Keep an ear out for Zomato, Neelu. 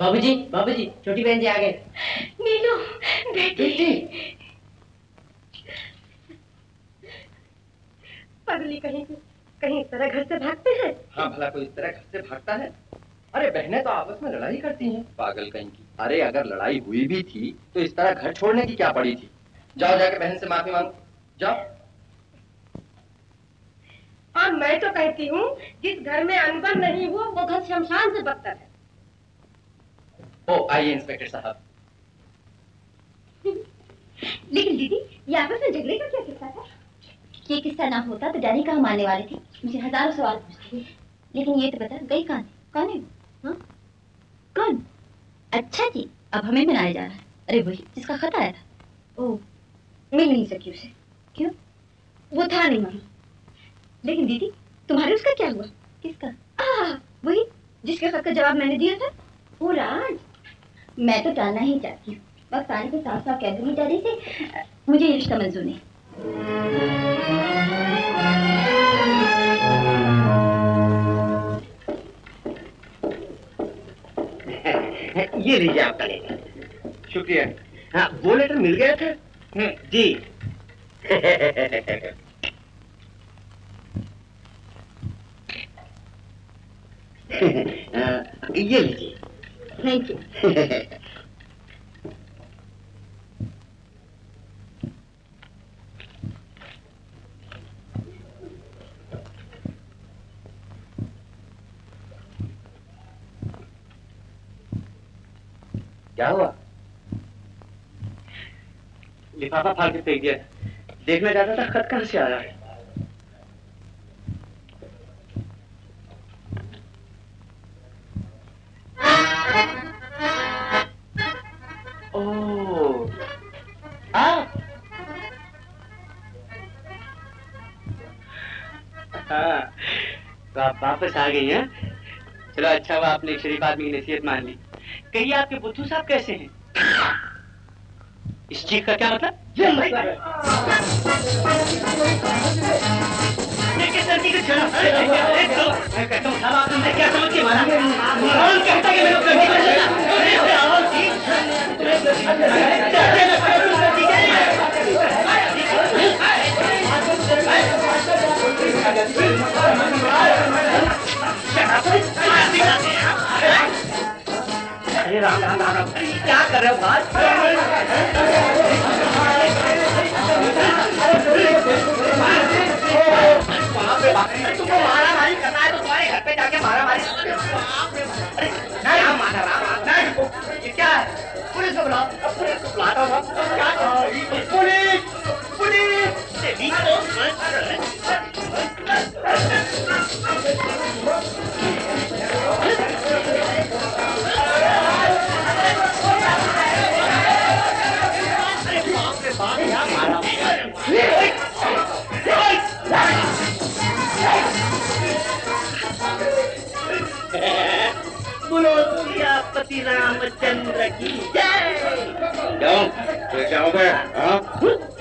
बाबूजी, छोटी बहन जी आ गए। नीलू बेटी, पगली कहीं इस तरह घर से भागते हैं? हाँ, भला कोई इस तरह घर से भागता है? अरे बहनें तो आपस में लड़ाई करती हैं, पागल कहीं की। अरे अगर लड़ाई हुई भी थी तो इस तरह घर छोड़ने की क्या पड़ी थी? जाओ जाके बहन से माफी मांगो, जाओ। और मैं तो कहती हूँ जिस घर में अनबन नहीं हुआ वो घर शमशान से बदतर है। ओ आइए इंस्पेक्टर साहब। लेकिन दीदी ये आपस में झगड़े का क्या किस्सा है? ये किस्सा ना होता तो डैडी कहाँ मानने वाले थे। मुझे हजारों सवाल पूछती है, लेकिन ये तो बता गई कहाँ थी? कौन है वो? हाँ कौन? अच्छा जी अब हमें मनाया जा रहा है। अरे वही जिसका खत आया था। ओ मिल नहीं सकी उसे। क्यों? वो था नहीं वहाँ। लेकिन दीदी तुम्हारे उसका क्या हुआ? किसका? वही जिसके खत का जवाब मैंने दिया था वो राज। मैं तो टालना ही चाहती हूँ, वक्त आने के साथ साथ कह दूंगी डैडी से मुझे रिश्ता मंजूर नहीं। ये लीजिए आपका लेटर। शुक्रिया। हाँ वो लेटर मिल गया था जी। ये लीजिए। Thank you. क्या हुआ? लिफाफा फाड़ के फेंक दिया। देखना चाहता था खत कहां से आया है। तो आप वापस आ गई हैं। चलो अच्छा हुआ आपने एक शरीफ आदमी की नसीहत मान ली। कहिए आपके बुद्धू साहब कैसे हैं? इस चीज का क्या मतलब? ये मतलब क्या कर रहे हो बात? तुमको मारामारी करना है तो तुम्हारे घर पे जाके मारामारी। नहीं मारा राम, ये क्या है? पुलिस को बुलाओ, पुलिस को बुलाओ। क्या पुलिस? पुलिस बोलो पति रामचंद्र की जय। जाओ जाओगे?